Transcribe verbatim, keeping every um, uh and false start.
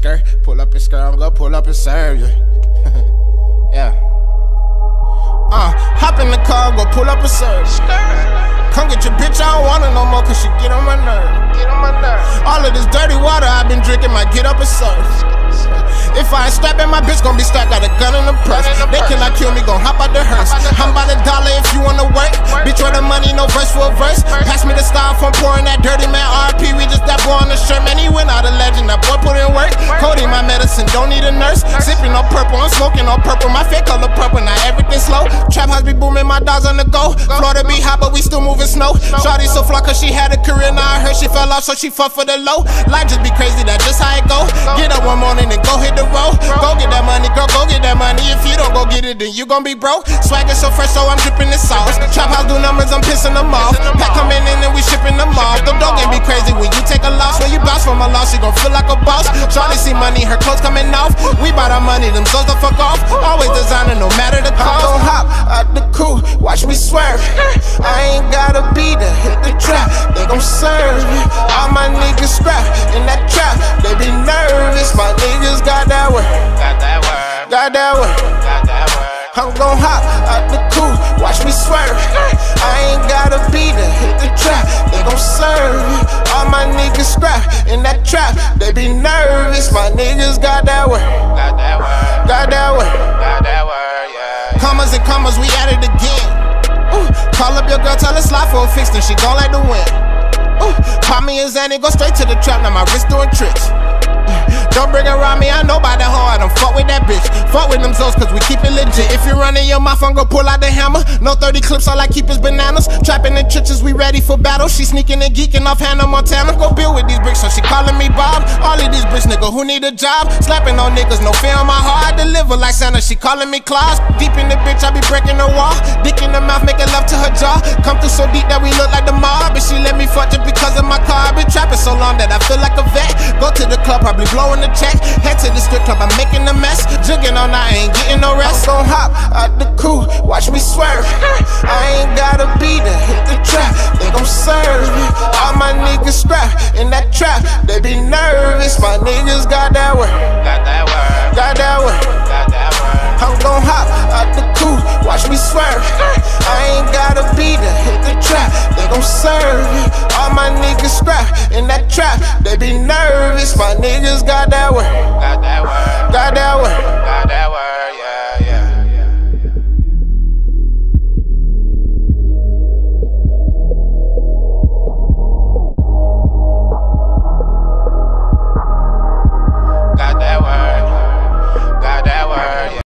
skirt, pull up your skirt, I'm gonna pull up and serve you. Yeah. Uh, hop in the car, I'm gonna pull up and serve you. Come get your bitch, I don't want her no more, cause she get on my nerve. Get on my nerve. All of this dirty water I've been drinking might get up and serve. If I ain't strapping, my bitch gon' be strapped, got a gun in the purse. They cannot kill me, gon' hop out the hearse. I'm about a dollar if you wanna work. Bitch, all the money, no verse for a verse. Pass me the styrofoam, pouring that dirty man R I P. We just got boy on the shirt, man, he went out a legend. That boy put in work. Cody, my medicine, don't need a nurse. Sipping on purple, I'm smoking on purple. My fit color purple, now everything slow. Trap house be booming, my dogs on the go. Florida be hot, but we still moving snow. Shawty so fly, cause she had a career, now I heard she fell off, so she fought for the low. Life just be crazy, that's just how it go. Get up one morning and go hit the road. Go get that money, girl, go get that money. If you don't go get it, then you gon' be broke. Swagger so fresh, so I'm drippin' the sauce. Trap house do numbers, I'm pissin' them off. Pack coming in and we shippin' them off. The dog can be crazy when you take a loss. When you bounce from a loss, she gon' feel like a boss. Charlie see money, her clothes coming off. We bought our money, them souls the fuck off. Always designer, no matter the cost. I'm gon' hop out the coupe, watch me swerve. I ain't gotta be there, hit the trap, they gon' serve. All my niggas scrap in that trap, they be nervous. My niggas got that word, got that word, got that word, got that word. I'm gon' hop out the coupe, watch me swerve. I ain't gotta be there, hit the trap, they gon' serve. All my niggas scrap in that trap, they be nervous. My niggas got that word, got that word, got that word, got that word. Yeah. Commas and commas, we at it again. Ooh. Call up your girl, tell her slide for a fix, then she gon' like the wind. Ooh. Pop me a Xan and go straight to the trap, now my wrist doing tricks. Don't bring around me, I know by the hoe, I don't fuck with that bitch. Fuck with them zones, cause we keep it legit. If you're running your mouth, I'm gon' pull out the hammer. No thirty clips, all I keep is bananas. Trapping in trenches, we ready for battle. She sneaking and geeking off Hannah Montana. Go build with these bricks, so she calling me Bob. All of these bricks, nigga, who need a job? Slapping on niggas, no fear in my heart. I deliver like Santa, she calling me Claus. Deep in the bitch, I be breaking the wall. Dick in the mouth, making love to her jaw. Come through so deep that we look like the mob. But she let me fuck just because of my car. I been trapping so long that I feel like a vet. Go to the club, probably blowing the check, head to the strip club, I'm making a mess. Jugging all night, ain't getting no rest. I'm gon' hop out the coupe, watch me swerve. I ain't gotta be there, hit the trap, they gon' serve. All my niggas scrap in that trap, they be nervous. My niggas got that word, got that word, got that word, got that word. I'm gon' hop out the coupe, watch me swerve. I ain't gotta be there, hit the trap, they gon' serve. All my niggas scrap in that trap, they be nervous. My niggas got that word, got that word, got that word, got that word.